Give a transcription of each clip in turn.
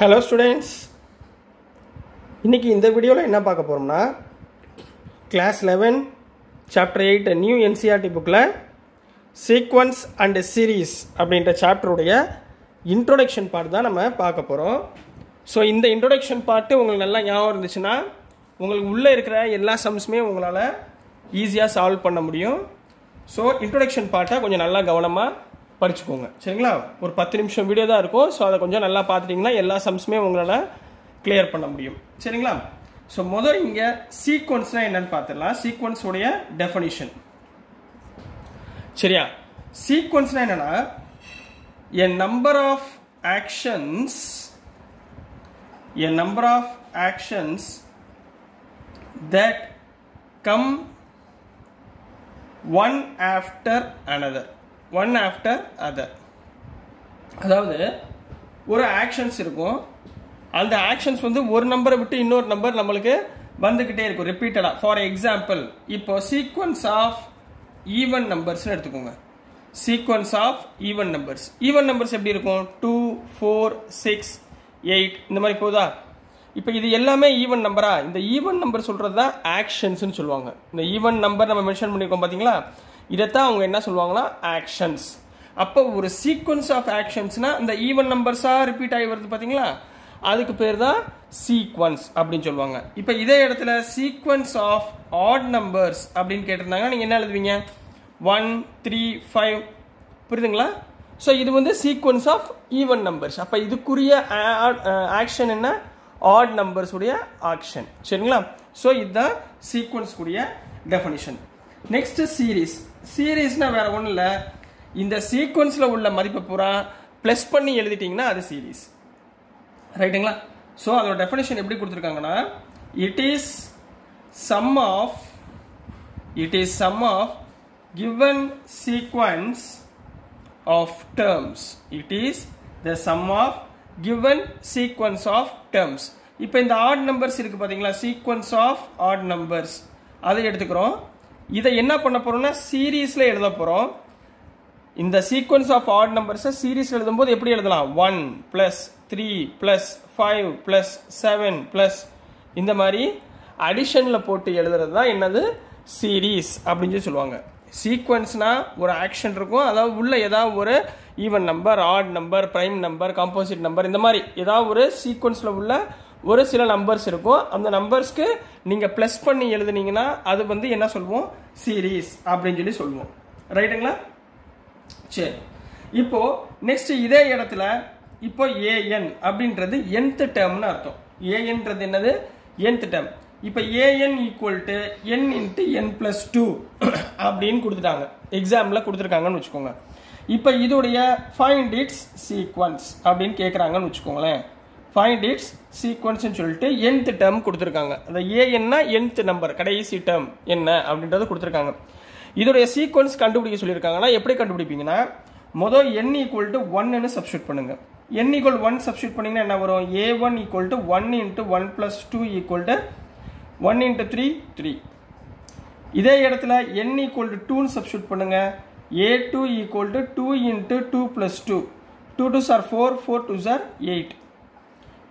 Hello students, இன்றைக்கி இந்த வீடியோவில் என்ன பார்க்க போகிறோம்னா, கிளாஸ் 11 சாப்டர் 8 நியூ என்சிஆர்டி புக்கில் சீக்வன்ஸ் அண்டு சீரீஸ் அப்படின்ற சாப்டருடைய இன்ட்ரோடக்ஷன் பார்ட் தான் நம்ம பார்க்க போகிறோம். ஸோ இந்த இன்ட்ரோடக்ஷன் பார்ட்டு உங்களுக்கு நல்லா ஞாபகம் இருந்துச்சுன்னா உங்களுக்கு உள்ளே இருக்கிற எல்லா சம்ஸுமே உங்களால் ஈஸியாக சால்வ் பண்ண முடியும். ஸோ இன்ட்ரோடக்ஷன் பார்ட்டை கொஞ்சம் நல்லா கவனமாக படிச்சுக்கோங்க, சரிங்களா? ஒரு 10 நிமிஷம் வீடியோ தான் இருக்கும். ஸோ அதை கொஞ்சம் நல்லா பார்த்துட்டிங்கன்னா எல்லா சம்ஸுமே உங்களால் கிளியர் பண்ண முடியும், சரிங்களா? ஸோ முதல் இங்கே சீக்வன்ஸ்னால் என்னென்னு பார்த்துடலாம். சீக்வன்ஸுடைய டெஃபனிஷன், சரியா? சீக்வன்ஸ்னால் என்னென்னா, a number of actions that come one after another. அதாவது ஒரு ஆக்ஷன்ஸ் இருக்கும், அந்த ஆக்ஷன்ஸ் வந்து ஒரு நம்பரை விட்டு இன்னொரு நம்பர் நம்மளுக்கு வந்துக்கிட்டே இருக்கும், ரிப்பீட்டடாக. ஃபார் எக்ஸாம்பிள், இப்போ சீக்வன்ஸ் ஆஃப் ஈவன் நம்பர்ஸ்னு எடுத்துக்கோங்க. சீக்வன்ஸ் ஆஃப் ஈவன் நம்பர்ஸ் எப்படி இருக்கும்? 2, 4, 6, 8 இந்த மாதிரி போகுதா? இப்போ இது எல்லாமே ஈவன் நம்பரா? இந்த ஈவன் நம்பர் சொல்கிறது தான் ஆக்ஷன்ஸ்ன்னு சொல்லுவாங்க. இந்த ஈவன் நம்பர் நம்ம மென்ஷன் பண்ணியிருக்கோம் பார்த்தீங்களா, இதைத்தான் அவங்க என்ன சொல்லுவாங்கன்னா, ஆக்ஷன்ஸ். அப்போ ஒரு சீக்வன்ஸ் ஆஃப் ஆக்ஷன்ஸ்னால் இந்த ஈவன் நம்பர்ஸாக ரிப்பீட் ஆகி வருது பார்த்தீங்களா, அதுக்கு பேர் தான் சீக்வன்ஸ் அப்படின்னு சொல்லுவாங்க. இப்போ இதே இடத்துல சீக்வன்ஸ் ஆஃப் ஆட் நம்பர்ஸ் அப்படின்னு கேட்டிருந்தாங்கன்னா நீங்கள் என்ன எழுதுவீங்க? 1, 3, 5, புரியுதுங்களா? ஸோ இது வந்து சீக்வன்ஸ் ஆஃப் ஈவன் நம்பர்ஸ். அப்போ இதுக்குரிய ஆக்ஷன் என்ன? ஆட் நம்பர்ஸ் உடைய ஆக்ஷன், சரிங்களா? ஸோ இதுதான் சீக்வன்ஸ் உடைய டெஃபனிஷன். Next series. சீரீஸ்னால் வேறு ஒன்றும் இல்லை, இந்த சீக்வன்ஸில் உள்ள மதிப்பை பூரா ப்ளஸ் பண்ணி எழுதிட்டிங்கன்னா அது சீரீஸ், ரைட்டுங்களா? ஸோ அதோட டெஃபினேஷன் எப்படி கொடுத்துருக்காங்கன்னா, it is sum of given sequence of terms. It is the sum of given sequence of terms. இப்போ இந்த ஆட் நம்பர்ஸ் இருக்குது பார்த்தீங்களா, சீக்வன்ஸ் ஆஃப் ஆட் நம்பர்ஸ், அதை எடுத்துக்கிறோம். இதை என்ன பண்ண போகிறோம்னா சீரீஸில் எழுத போகிறோம். இந்த சீக்வன்ஸ் ஆஃப் ஆட் நம்பர்ஸை சீரீஸில் எழுதும்போது எப்படி எழுதலாம்? 1 + 3 + 5 + 7 + இந்த மாதிரி அடிஷனில் போட்டு எழுதுறது தான் என்னது? சீரீஸ் அப்படின்னு சொல்லுவாங்க. சீக்வன்ஸ்னால் ஒரு ஆக்ஷன் இருக்கும், அதாவது உள்ளே ஏதாவது ஒரு even number, odd number, prime number, composite number, இந்த மாதிரி ஏதாவது ஒரு சீக்வன்ஸில் உள்ள ஒரு சில நம்பர்ஸ் இருக்கும். அந்த நம்பர்ஸ்க்கு நீங்கள் ப்ளஸ் பண்ணி எழுதுனீங்கன்னா அது வந்து என்ன சொல்லுவோம்? சீரீஸ் அப்படின்னு சொல்லுவோம், ரைட்டுங்களா? சரி, இப்போது நெக்ஸ்ட் இதே இடத்துல இப்போ ஏஎன் அப்படின்றது nth டேர்ம்னு அர்த்தம். ஏஎன்றது என்னது? nth term. இப்போ an = n×n + 2 அப்படின்னு கொடுத்துட்டாங்க, எக்ஸாம்பிளில் கொடுத்துருக்காங்கன்னு வச்சுக்கோங்க. இப்போ இதோடைய ஃபைண்ட் இட்ஸ் சீக்வன்ஸ் அப்படின்னு கேட்குறாங்கன்னு வச்சுக்கோங்களேன். ஃபைண்ட் இட்ஸ் சீக்வன்ஸ்ன்னு சொல்லிட்டு nth டேர்ம் கொடுத்துருக்காங்க. அந்த ஏஎன்னா nth நம்பர், கடைசி டேர்ம் என்ன அப்படின்றத கொடுத்துருக்காங்க. இதோடைய சீக்வன்ஸ் கண்டுபிடிக்க சொல்லியிருக்காங்கன்னா எப்படி கண்டுபிடிப்பீங்கன்னா, மொதல் n = 1 சப்ஸ்டியூட் பண்ணுங்கள். n = 1 சப்ஸ்டியூட் பண்ணிங்கன்னா என்ன வரும்? a1 = 1 × 1 + 2 = 1 × 3 3. இதே இடத்துல n = 2 சப்ஸ்டியூட் பண்ணுங்கள். a2 = 2 × 2 + 2. 2 2s are 4, 4 2s are 8.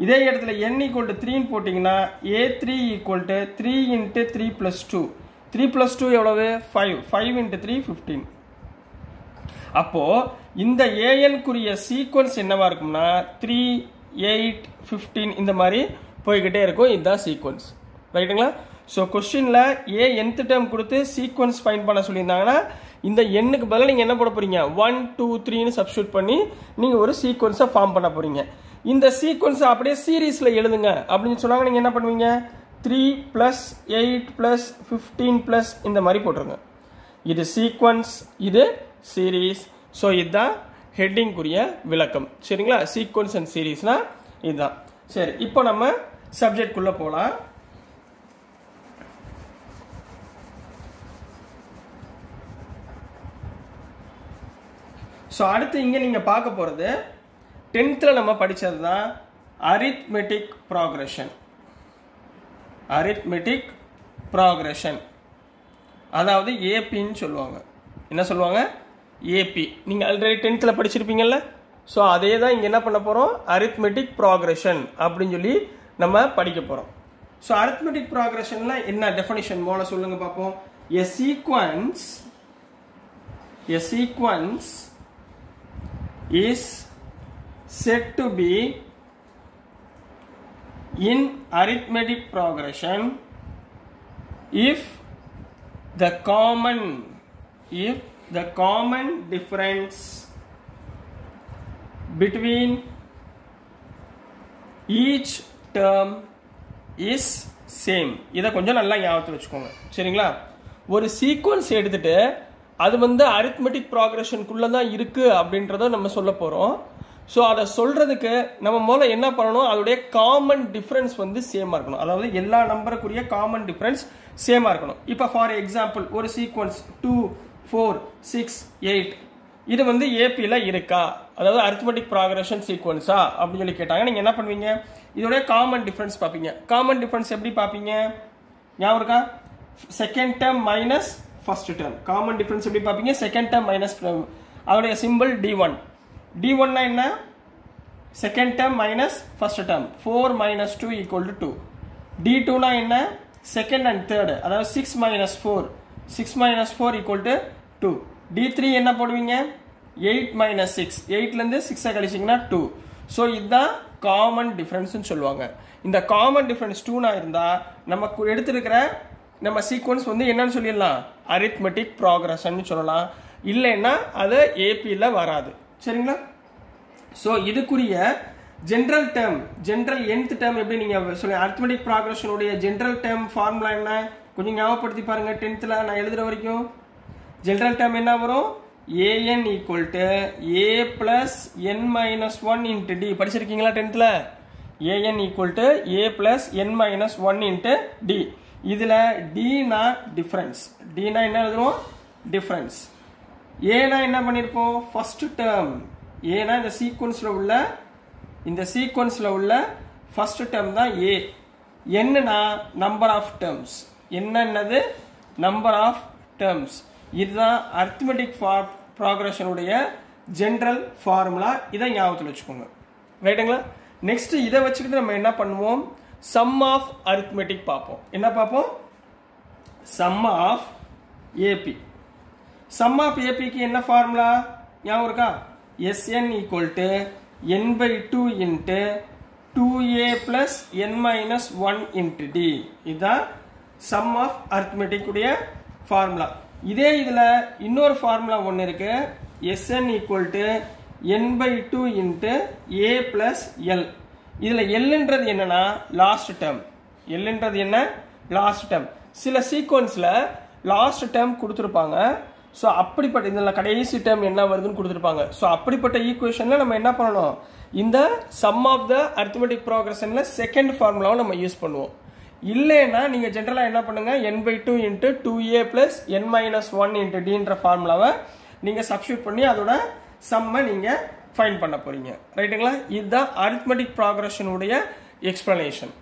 இதே இடத்துல n = 3 போட்டிங்கன்னா a3 = 3 × 3 + 2. 3 + 2 எவ்வளவு? 5 5 × 3 15. அப்போது இந்த ஏஎன்குரிய சீக்வன்ஸ் என்னவாக இருக்கும்னா 3 8 15 இந்த மாதிரி போய்கிட்டே இருக்கும். இதுதான் சீக்வன்ஸ், ரைட்டுங்களா? ஸோ கொஸ்டினில் nth டேர்ம் கொடுத்து சீக்வன்ஸ் ஃபைண்ட் பண்ண சொல்லியிருந்தாங்கன்னா இந்த எண்ணுக்கு பதிலாக நீங்கள் என்ன போட போகிறீங்க? 1 2 3ன்னு சப்ஸ்டியூட் பண்ணி நீங்கள் ஒரு சீக்வன்ஸை ஃபார்ம் பண்ண போகிறீங்க. இந்த சீக்வன்ஸை அப்படியே சீரீஸில் எழுதுங்க அப்படின்னு சொன்னாங்க. நீங்கள் என்ன பண்ணுவீங்க? 3 + 8 + 15 + இந்த மாதிரி போட்டுருங்க. இது சீக்வன்ஸ், இது சீரீஸ். ஸோ இதுதான் ஹெட்டிங்குரிய விளக்கம், சரிங்களா? சீக்வன்ஸ் அண்ட் சீரீஸ்னால் இதுதான். சரி, இப்போ நம்ம சப்ஜெக்டுக்குள்ளே போகலாம். ஸோ அடுத்து இங்கே நீங்கள் பார்க்க போகிறது 10th நம்ம படித்தது தான் அரித்மெட்டிக் ப்ராக்ரெஷன். அரித்மெட்டிக் ப்ராக்ரெஷன், அதாவது ஏபின்னு சொல்லுவாங்க. என்ன சொல்லுவாங்க? ஏபி. நீங்கள் ஆல்ரெடி 10th படிச்சிருப்பீங்கள்ல, ஸோ அதே தான் இங்கே என்ன பண்ண போகிறோம், அரித்மெட்டிக் ப்ராக்ரெஷன் அப்படின்னு சொல்லி நம்ம படிக்க போகிறோம். ஸோ அரித்மெட்டிக் ப்ராக்ரெஷன்ல என்ன டெஃபினிஷன் போல சொல்லுங்க பார்ப்போம். A sequence is said to be in arithmetic progression if the common difference between each term is same. இதை கொஞ்சம் நல்லா ஞாபகத்தில் வச்சுக்கோங்க, சரிங்களா? ஒரு சீக்வன்ஸ் எடுத்துட்டு அது வந்து அரித்மெட்டிக் ப்ராக்ரெஷனுக்குள்ளே தான் இருக்குது அப்படின்றத நம்ம சொல்ல போகிறோம். ஸோ அதை சொல்கிறதுக்கு நம்ம மூலம் என்ன பண்ணணும், அதோடைய காமன் டிஃப்ரென்ஸ் வந்து சேமாக இருக்கணும். அதாவது எல்லா நம்பருக்குரிய காமன் டிஃப்ரென்ஸ் சேமாக இருக்கணும். இப்போ ஃபார் எக்ஸாம்பிள் ஒரு சீக்வன்ஸ் 2, 4, 6, 8 இது வந்து ஏபியில் இருக்கா, அதாவது அரித்மெட்டிக் ப்ராக்ரெஷன் சீக்வன்ஸா அப்படின்னு சொல்லி கேட்டாங்க. நீங்கள் என்ன பண்ணுவீங்க, இதோடைய காமன் டிஃப்ரென்ஸ் பார்ப்பீங்க. காமன் டிஃப்ரென்ஸ் எப்படி பார்ப்பீங்க, ஞாபகம் இருக்கா? Second term minus first term. Common difference எப்படி பார்ப்பீங்க, செகண்ட் டேர்ம் மைனஸ் அதோடைய சிம்பிள் D1. D1னா என்ன, second term minus first term. 4 - 2 = 2. D2னா என்ன, செகண்ட் அண்ட் தேர்டு, அதாவது 6 - 4 = 2. D3 என்ன போடுவீங்க, 8 - 6, 8லேருந்து 6 கழிச்சிங்கன்னா 2. ஸோ இதுதான் காமன் டிஃப்ரென்ஸ்ன்னு சொல்லுவாங்க. இந்த காமன் டிஃப்ரென்ஸ் 2னா இருந்தால் நம்ம எடுத்துருக்கிற நம்ம சீக்வன்ஸ் வந்து என்னன்னு சொல்லிடலாம், அரித்மெட்டிக் ப்ராக்ரெஷன்னு சொல்லலாம். இல்லைன்னா அது ஏபியில் வராது, சரிங்களா? ஸோ இதுக்குரிய general term, general nth term எப்படி நீங்கள் சொல்லி அரித்மெட்டிக் ப்ராக்ரெஷனுடைய ஜென்ரல் டேர்ம் ஃபார்முலா என்ன, கொஞ்சம் ஞாபகப்படுத்தி பாருங்கள். 10th நான் எழுதுகிற வரைக்கும் ஜென்ரல் டேர்ம் என்ன வரும், an = a + n - 1 × d. படிச்சிருக்கீங்களா 10th? an = a + n - 1 × d. இதில் dனா டிஃப்ரென்ஸ், dனா என்ன எழுதுவோம், டிஃப்ரென்ஸ். ஏனா என்ன பண்ணியிருப்போம், ஃபர்ஸ்ட் டேர்ம். ஏனா இந்த சீக்வன்ஸில் உள்ள ஃபர்ஸ்ட் டேர்ம் தான் ஏ. என்னன்னா நம்பர் ஆஃப் டேர்ம்ஸ், என்னது நம்பர் ஆஃப் டேர்ம்ஸ். இதுதான் அரித்மெட்டிக் ப்ராக்ரெஷனுடைய ஜென்ரல் ஃபார்முலா. இதை ஞாபகத்தில் வச்சுக்கோங்க, ரைட்டுங்களா? நெக்ஸ்ட் இதை வச்சுக்கிட்டு நம்ம என்ன பண்ணுவோம், சம் ஆஃப் அரித்மெட்டிக் பார்ப்போம். என்ன பார்ப்போம், sum of AP. Sum of ஏபிக்கு என்ன ஃபார்முலா ஞாபகம் இருக்கா, SN = n/2 × 2a + n - 1 × d. இதுதான் சம் ஆஃப் அரித்மெட்டிக் உடைய ஃபார்முலா. இதே இதில் இன்னொரு ஃபார்முலா ஒன்று இருக்கு, SN = n/2 × a + l. இதில் எல்ன்றது என்னன்னா லாஸ்ட் டேர்ம். எல்ன்றது என்ன, லாஸ்ட் டேர்ம். சில சீக்வன்ஸில் லாஸ்ட் டேர்ம் கொடுத்துருப்பாங்க. ஸோ அப்படிப்பட்ட இதில் கடைசி டேர்ம் என்ன வருதுன்னு கொடுத்துருப்பாங்க. ஸோ அப்படிப்பட்ட ஈக்குவேஷனில் நம்ம என்ன பண்ணணும், இந்த சம் ஆஃப் த அரித்மெட்டிக் ப்ராக்ரெஷனில் செகண்ட் ஃபார்முலாவை நம்ம யூஸ் பண்ணுவோம். இல்லைன்னா நீங்கள் ஜென்ரலாக என்ன பண்ணுங்கள், n/2 × 2a + n - 1 × dன்ற ஃபார்முலாவை நீங்கள் சப்ஸ்டியூட் பண்ணி அதோட சம்மை நீங்கள் ஃபைண்ட் பண்ண போகிறீங்க, ரைட்டுங்களா? இதுதான் அரித்மெட்டிக் ப்ராக்ரெஷனுடைய எக்ஸ்பிளனேஷன்.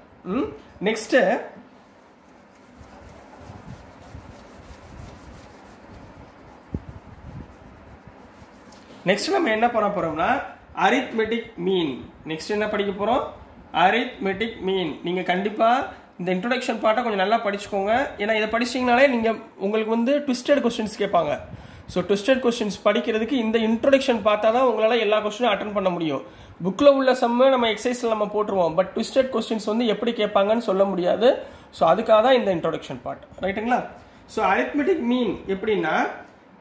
நெக்ஸ்ட்டு நம்ம என்ன பண்ண போகிறோம்னா அரித்மெட்டிக் மீன். நெக்ஸ்ட் என்ன படிக்க போகிறோம், அரித்மெட்டிக் மீன். நீங்கள் கண்டிப்பாக இந்த இன்ட்ரோடக்ஷன் பார்ட்டை கொஞ்சம் நல்லா படிச்சுக்கோங்க. ஏன்னா இதை படிச்சிங்கனாலே நீங்கள் உங்களுக்கு வந்து ட்விஸ்டட் கொஸ்டின்ஸ் கேட்பாங்க. ஸோ ட்விஸ்டட் கொஸ்டின்ஸ் படிக்கிறதுக்கு இந்த இன்ட்ரோடக்ஷன் பார்த்தா தான் உங்களால் எல்லா கொஸ்டினும் அட்டன் பண்ண முடியும். புக்கில் உள்ள சம்ம நம்ம எக்ஸசைஸில் நம்ம போட்டுருவோம், பட் ட்விஸ்டட் கொஸ்டின்ஸ் வந்து எப்படி கேட்பாங்கன்னு சொல்ல முடியாது. ஸோ அதுக்காக தான் இந்த இன்ட்ரோடக்ஷன் பார்ட், ரைட்டுங்களா? ஸோ அரித்மெட்டிக் மீன் எப்படின்னா,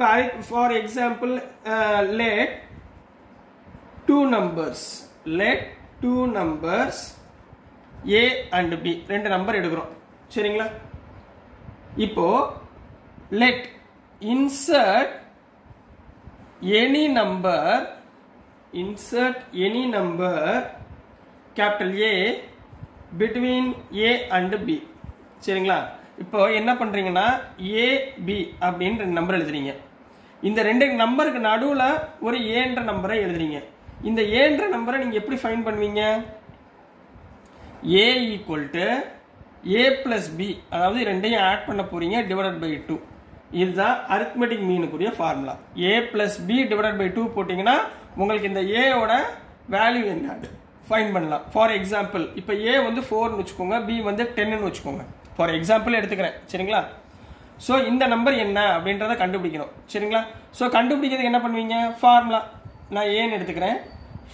இப்போ for example let two numbers a and b, ரெண்டு நம்பர் எடுக்கிறோம், சரிங்களா? இப்போ லெட் insert any number capital A between A and B, சரிங்களா? இப்போ என்ன பண்ணுறீங்கன்னா A, B அப்படின்ற நம்பர் எழுதுறீங்க. இந்த ரெண்டு நம்பருக்கு நடுவில் ஒரு ஏன்ற நம்பரை எழுதுறீங்க. இந்த ஏன்ற நம்பரை நீங்கள் எப்படி ஃபைண்ட் பண்ணுவீங்க, A = a + b, அதாவது ரெண்டையும் ஆட் பண்ண போகிறீங்க, டிவைடட் பை 2. இதுதான் அரித்மெட்டிக் மீனுக்குரிய formula. A + b divided by 2 போட்டிங்கன்னா உங்களுக்கு இந்த ஏவோட வேல்யூ என்ன ஃபைண்ட் பண்ணலாம். ஃபார் எக்ஸாம்பிள் இப்போ ஏ வந்து 4ன்னு வச்சுக்கோங்க, பி வந்து 10ன்னு வச்சுக்கோங்க. ஃபார் எக்ஸாம்பிள் எடுத்துக்கிறேன் சரிங்களா. ஸோ இந்த நம்பர் என்ன அப்படின்றத கண்டுபிடிக்கணும் சரிங்களா. ஸோ கண்டுபிடிக்கிறதுக்கு என்ன பண்ணுவீங்க, ஃபார்முலா நான் ஏன்னு எடுத்துக்கிறேன்,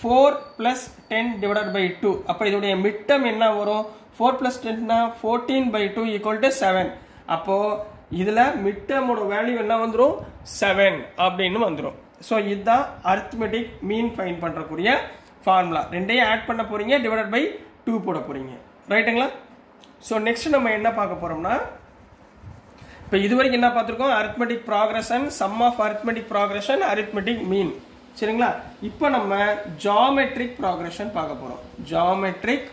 4 + 10 / 2. அப்போ இதோடைய மிட் டேர்ம் என்ன வரும், 4 + 10னா 14/2 = 7. அப்போது இதில் மிட் டேர்மோட வேல்யூ என்ன வந்துடும், 7 அப்படின்னு வந்துடும். ஸோ இதுதான் அரித்மெட்டிக் மீன் ஃபைண்ட் பண்ணுறக்கூடிய ஃபார்முலா. ரெண்டையும் ஆட் பண்ண போகிறீங்க, / 2 போட போகிறீங்க, ரைட்டுங்களா. ஸோ நெக்ஸ்ட் நம்ம என்ன பார்க்க போகிறோம்னா, இப்போ இது வரைக்கும் என்ன பார்த்துருக்கோம், arithmetic progression, sum of arithmetic progression, arithmetic mean சரிங்களா. இப்போ நம்ம ஜாமெட்ரிக் ப்ராக்ரஷன் பார்க்க போகிறோம். ஜாமெட்ரிக்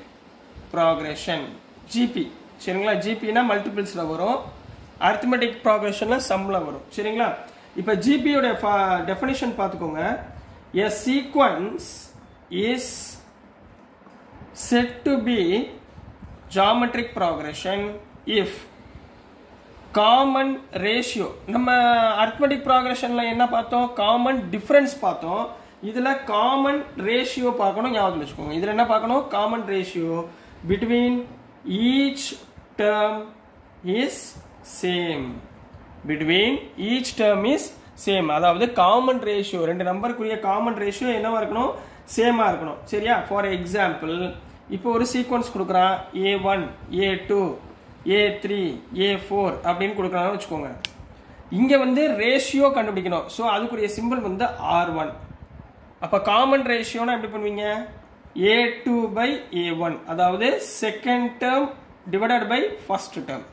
ப்ராக்ரஷன் ஜிபி சரிங்களா. ஜிபினா மல்டிபிள்ஸில் வரும், அரித்மெட்டிக் ப்ராக்ரஷனில் சம்மில் வரும் சரிங்களா. இப்போ ஜிபியோட டெஃபினிஷன் பார்த்துக்கோங்க. A sequence is set to be geometric progression if common ratio. நம்ம அரித்மெட்டிக் ப்ராக்ரஷனில் என்ன பார்த்தோம், காமன் டிஃப்ரென்ஸ் பார்த்தோம். இதில் காமன் ரேஷியோ பார்க்கணும், ஞாபகம் வச்சுக்கோங்க. இதில் என்ன பார்க்கணும், common ratio between each term is same. Between each term is same, அதாவது காமன் ரேஷியோ, ரெண்டு நம்பருக்குரிய காமன் ரேஷியோ என்னவாக இருக்கணும், சேமாக இருக்கணும் சரியா. ஃபார் எக்ஸாம்பிள் இப்போ ஒரு சீக்வன்ஸ் கொடுக்குறான், A1 A2 A3 A4 அப்படின்னு கொடுக்குறாங்கன்னு வச்சுக்கோங்க. இங்கே வந்து ரேஷியோ கண்டுபிடிக்கணும். ஸோ அதுக்குரிய சிம்பிள் வந்து R1. அப்போ காமன் ரேஷியோனா எப்படி பண்ணுவீங்க, A2 / A1, அதாவது செகண்ட் டேர்ம் / ஃபர்ஸ்ட் டேர்ம்,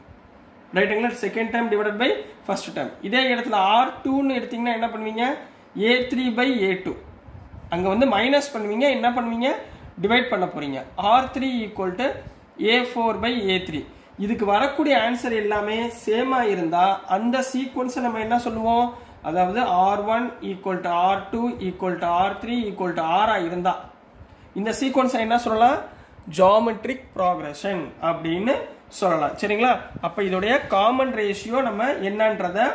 ரைட்டுங்களா. Second term / first term. இதே இடத்துல R2ன்னு எடுத்தீங்கன்னா என்ன பண்ணுவீங்க, A3 / A2. அங்கே வந்து மைனஸ் பண்ணுவீங்க, என்ன பண்ணுவீங்க, டிவைட் பண்ண போகிறீங்க. R3 = A4 / A3. இதுக்கு வரக்கூடிய ஆன்சர் எல்லாமே சேமாக இருந்தால் அந்த சீக்வன்ஸை நம்ம என்ன சொல்லுவோம், அதாவது R1 = R2 = R3 = R ஆக இருந்தால் இந்த சீக்வன்ஸை என்ன சொல்லலாம், ஜாமெட்ரிக் ப்ராக்ரஷன் அப்படின்னு சொல்லலாம் சரிங்களா. அப்போ இதோடைய காமன் ரேஷியோ நம்ம என்னன்றதை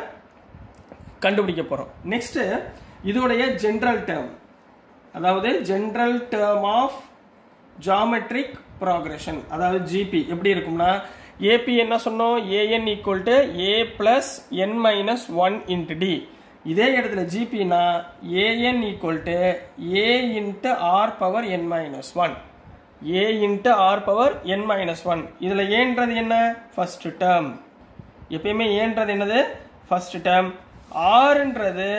கண்டுபிடிக்க போகிறோம். நெக்ஸ்ட்டு இதோடைய ஜென்ரல் டேர்ம், அதாவது general term of geometric progression, அதாவது ஜிபி எப்படி இருக்கும்னா, ஏபி என்ன சொன்னோம், AN = A + n - 1 × D. இதே இடத்துல ஜிபினா AN = A × R⁴ n - 1, A × R⁴ n - 1. இதில் ஏன்றது என்ன, ஃபர்ஸ்ட் டேர்ம். எப்பயுமே ஏன்றது என்னது, ஃபர்ஸ்ட் டேர்ம். ஆர்ன்றது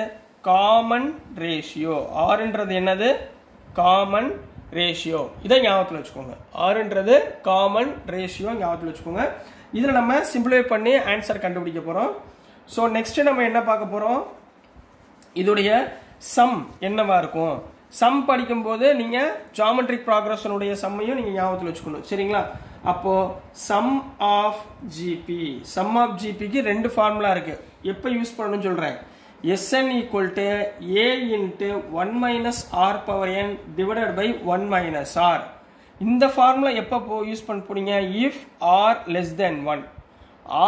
காமன் ரேஷியோ, ஆர்ன்றது என்னது, காமன் ரேஷியோ. இதை ஞாபகத்தில் வச்சுக்கோங்க, ஆறுன்றது காமன் ரேஷியோ ஞாபகத்தில் வச்சுக்கோங்க. இதில் நம்ம சிம்பிளிஃபை பண்ணி ஆன்சர் கண்டுபிடிக்க போகிறோம். ஸோ நெக்ஸ்ட்டு நம்ம என்ன பார்க்க போகிறோம், இதோடைய சம் என்னவா இருக்கும். சம் படிக்கும்போது நீங்கள் ஜாமெட்ரிக் ப்ராக்ரஷனுடைய சம்மையும் நீங்கள் ஞாபகத்தில் வச்சுக்கணும் சரிங்களா. அப்போது sum of GP, sum of ஜிபிக்கு ரெண்டு ஃபார்முலா இருக்குது, எப்போ யூஸ் பண்ணணும்னு சொல்கிறேன். SN = A × 1 - R⁴ n / 1 - R. இந்த ஃபார்முலா எப்போ யூஸ் பண்ண போறீங்க, இஃப் R <1.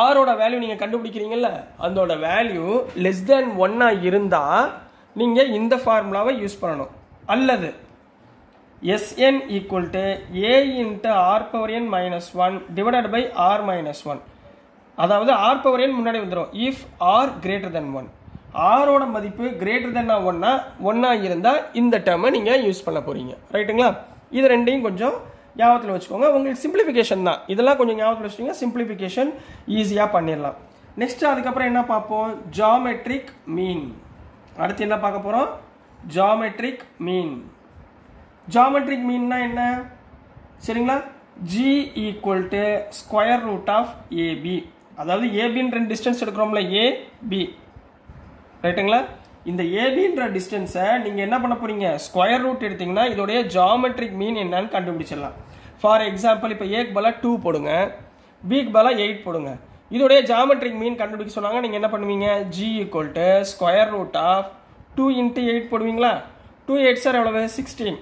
ஆரோட வேல்யூ நீங்கள் கண்டுபிடிக்கிறீங்கல்ல, அதோட வேல்யூ <1 இருந்தால் நீங்கள் இந்த ஃபார்முலாவை யூஸ் பண்ணணும். அல்லது SN = A × R⁴ n - 1 / R-1, அதாவது R⁴ முன்னாடி வந்துடும். இஃப் R > 1, ஆரோட மதிப்பு greater than 1 இருந்தால் இந்த டேர்மை நீங்கள் யூஸ் பண்ண போகிறீங்க ரைட்டுங்களா. இது ரெண்டையும் கொஞ்சம் ஞாபகத்தில் வச்சுக்கோங்க. உங்களுக்கு சிம்பிளிஃபிகேஷன் தான், இதெல்லாம் கொஞ்சம் ஞாபகத்தில் வச்சுக்கோங்க, சிம்பிளிஃபிகேஷன் ஈஸியாக பண்ணிடலாம். நெக்ஸ்ட்டு அதுக்கப்புறம் என்ன பார்ப்போம், ஜாமெட்ரிக் மீன். அடுத்து என்ன பார்க்க போகிறோம், ஜாமெட்ரிக் மீன். ஜாமெட்ரிக் மீன்னா என்ன சரிங்களா, G = √ (AB), அதாவது ஏபின்னு ரெண்டு டிஸ்டன்ஸ் எடுக்கிறோம்ல, AB ரைட்டுங்களா. இந்த ஏபின்ற டிஸ்டன்ஸை நீங்கள் என்ன பண்ண போகிறீங்க, ஸ்கொயர் ரூட் எடுத்தீங்கன்னா இதோடைய ஜாமெட்ரிக் மீன் என்னன்னு கண்டுபிடிச்சிடலாம். ஃபார் எக்ஸாம்பிள் இப்போ A க்கு பதிலாக 2 போடுங்க, B க்கு பதிலாக 8 போடுங்க. இதோடைய ஜாமெட்ரிக் மீன் கண்டுபிடிக்க சொன்னாங்க, நீங்கள் என்ன பண்ணுவீங்க, G = √ (2 × 8 போடுவீங்களா, 2 × 8 எவ்வளவு, 16.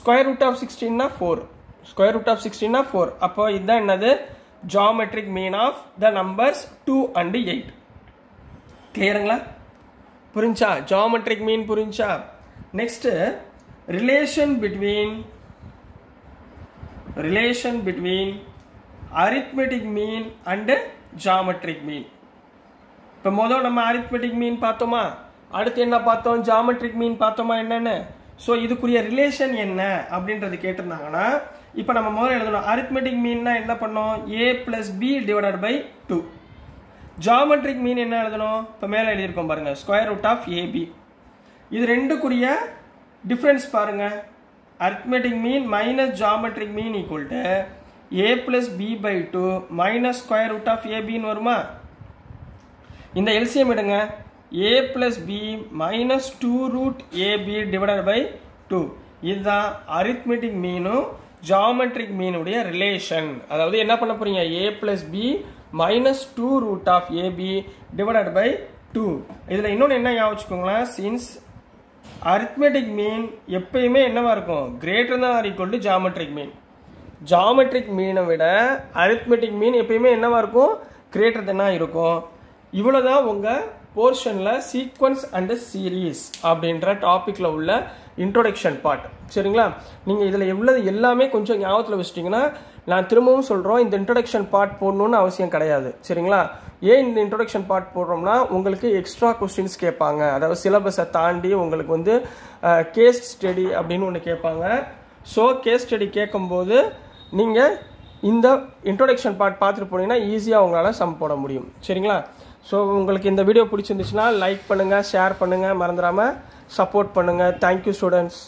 ஸ்கொயர் ரூட் ஆஃப் 16னா 4, ஸ்கொயர் ரூட் ஆஃப் 16னா 4. அப்போ இதுதான் என்னது, geometric mean of the numbers 2 and 8. கிளியருங்களா, புரிஞ்சா, ஜாமெட்ரிக் மீன் புரிஞ்சா. Next, relation between arithmetic mean and geometric mean. Now, we have arithmetic mean, geometric mean. So, this is the relation. Now, we have arithmetic mean a plus b divided by 2. Geometric mean is square root of ab. This is difference. Arithmetic mean minus geometric mean equal to a plus b by 2 minus square root of ab. In the LCM a plus b minus 2 root ab divided by 2. This is the arithmetic mean geometric mean relation. That is a plus b minus 2 root of ab divided by 2. Since arithmetic mean greater than or equal to geometric mean. Geometric mean arithmetic mean greater than or equal. This is the portion of sequence and series topic introduction part. சரிங்களா, நீங்க இதுல எவ்வளவு எல்லாமே கொஞ்சம் ஞாபகத்துல வச்சிட்டீங்கன்னா நான் திரும்பவும் சொல்றோம், இந்த இன்ட்ரோடக்ஷன் பார்ட் போடணும்னு அவசியம் கிடையாது. சரிங்களா, ஏன் இந்த இன்ட்ரோடக்ஷன் பார்ட் போடுறோம்னா உங்களுக்கு எக்ஸ்ட்ரா கொஸ்டின்ஸ் கேட்பாங்க. அதாவது சிலபஸை தாண்டி உங்களுக்கு வந்து கேஸ் ஸ்டடி அப்படின்னு ஒன்று கேட்பாங்க. ஸோ கேஸ் ஸ்டடி கேட்கும்போது நீங்கள் இந்த இன்ட்ரோடக்ஷன் பார்ட் பார்த்துட்டு போனீங்கன்னா ஈஸியாக உங்களால் சம் போட முடியும். சரிங்களா, ஸோ உங்களுக்கு இந்த வீடியோ பிடிச்சிருந்துச்சுன்னா லைக் பண்ணுங்கள், ஷேர் பண்ணுங்கள், மறந்துடாமல் சப்போர்ட் பண்ணுங்கள். Thank you students.